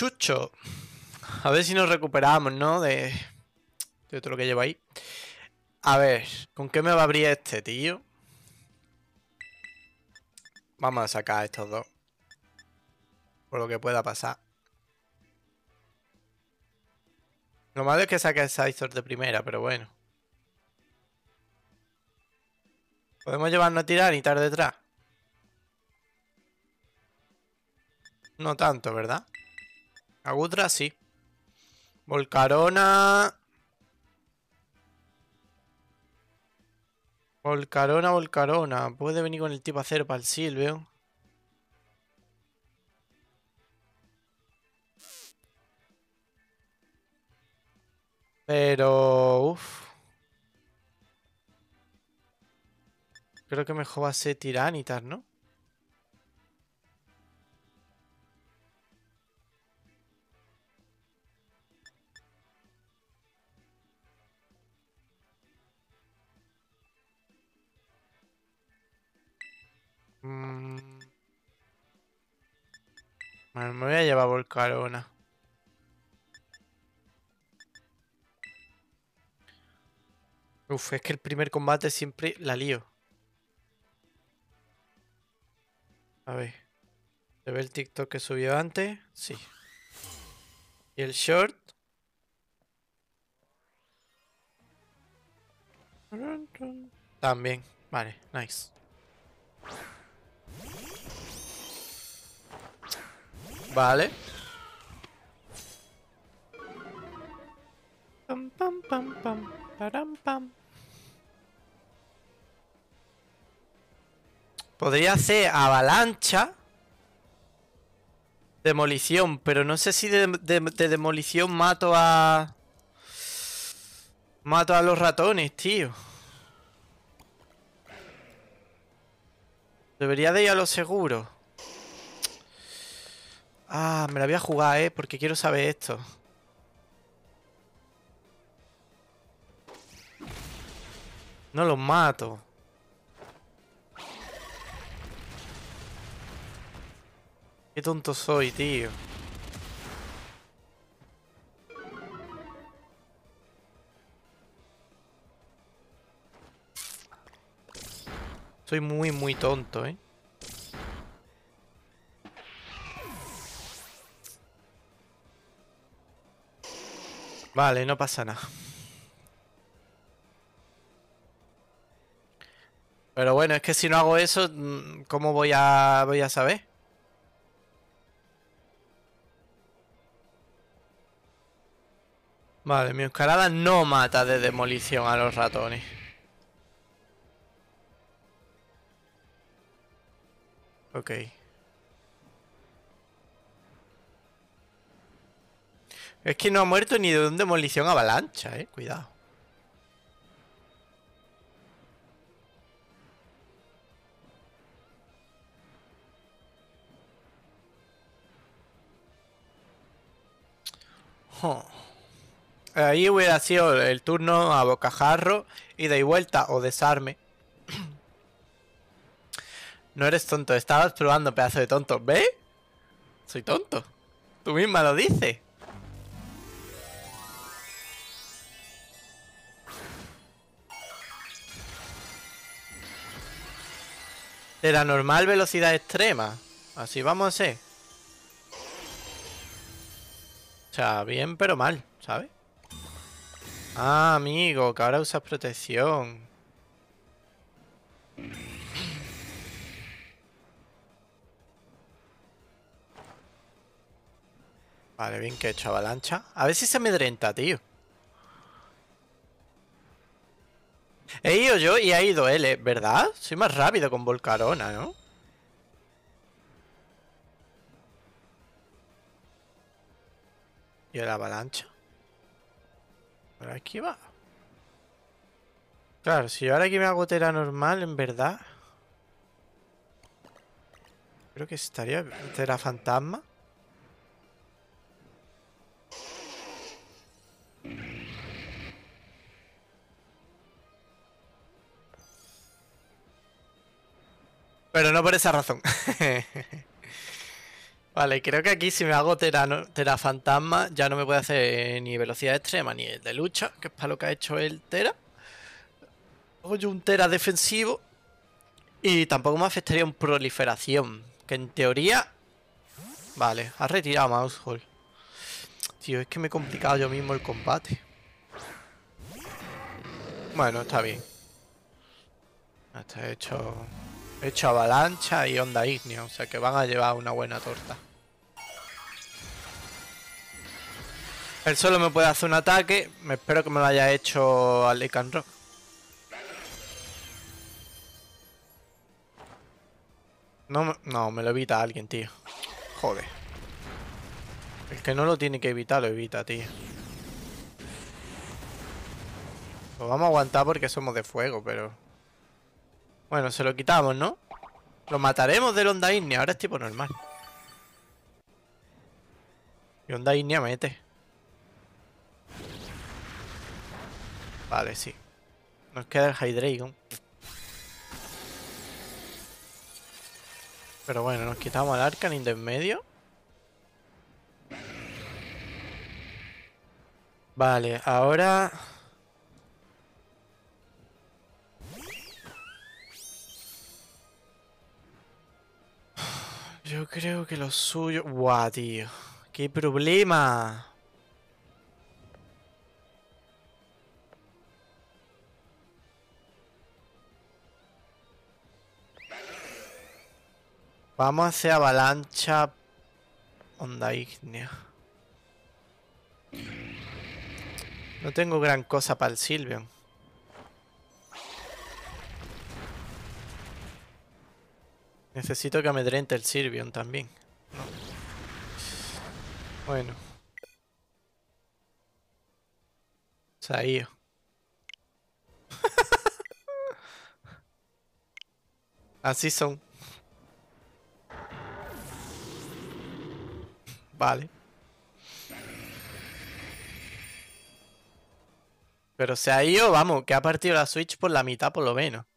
Chucho. A ver si nos recuperamos, ¿no? De todo lo que lleva ahí. A ver, ¿con qué me va a abrir este, tío? Vamos a sacar a estos dos. Por lo que pueda pasar. Lo malo es que saque Scythor de primera, pero bueno. ¿Podemos llevarnos a Tiranitar detrás? No tanto, ¿verdad? Agutra sí. Volcarona. Volcarona. Puede venir con el tipo acero para el Sylveon. Pero... uff. Creo que mejor va a ser Tiranitar, ¿no? Bueno, me voy a llevar Volcarona. Uf, es que el primer combate siempre la lío. A ver. ¿Se ve el TikTok que subió antes? Sí. Y el short. También. Vale, nice. Vale. Pam pam pam pam param pam. Podría hacer avalancha, demolición, pero no sé si de demolición mato a... mato a los ratones, tío. Debería de ir a lo seguro. Ah, me la voy a jugar, porque quiero saber esto. No los mato. Qué tonto soy, tío. Soy muy tonto, ¿eh? Vale, no pasa nada. Pero bueno, es que si no hago eso, ¿cómo voy a saber? Vale, mi Meowscarada no mata de demolición a los ratones. Ok. Es que no ha muerto ni de un demolición avalancha, cuidado. Huh. Ahí hubiera sido el turno a bocajarro, ida y vuelta o desarme. No eres tonto, estabas probando, pedazo de tonto. ¿Ves? Soy tonto. Tú misma lo dices. De la normal velocidad extrema. Así vamos a hacer. O sea, bien pero mal, ¿sabes? Ah, amigo, que ahora usas protección. Vale, bien que he hecho avalancha. A ver si se amedrenta, tío. He ido yo y ha ido él, ¿verdad? Soy más rápido con Volcarona, ¿no? Y la avalancha. Pero aquí va. Claro, si yo ahora aquí me hago Tera normal, en verdad. Creo que estaría Tera fantasma. Pero no por esa razón. Vale, creo que aquí si me hago Terafantasma ya no me puede hacer ni velocidad extrema ni el de lucha, que es para lo que ha hecho el Tera. Hago yo un Tera defensivo y tampoco me afectaría un proliferación, que en teoría... Vale, ha retirado Mousehole. Tío, es que me he complicado yo mismo el combate. Bueno, está bien. Hasta he hecho avalancha y onda ígnea, o sea que van a llevar una buena torta. Él solo me puede hacer un ataque. Me espero que me lo haya hecho al Lycanroc. No, me lo evita alguien, tío. Joder. El que no lo tiene que evitar, lo evita, tío. Lo vamos a aguantar porque somos de fuego, pero... Bueno, se lo quitamos, ¿no? Lo mataremos del Onda Ígnea. Ahora es tipo normal. Y Onda Ígnea mete. Vale, sí. Nos queda el Hydreigon. Pero bueno, nos quitamos al Arcanine de en medio. Vale, ahora... Yo creo que lo suyo... ¡Guau, tío! ¡Qué problema! Vamos a hacer avalancha... Onda ígnea. No tengo gran cosa para el Sylveon. Necesito que amedrente el Sylveon también. No. Bueno. Sahío. Así son. Vale. Pero Sahío, vamos, que ha partido la Switch por la mitad por lo menos.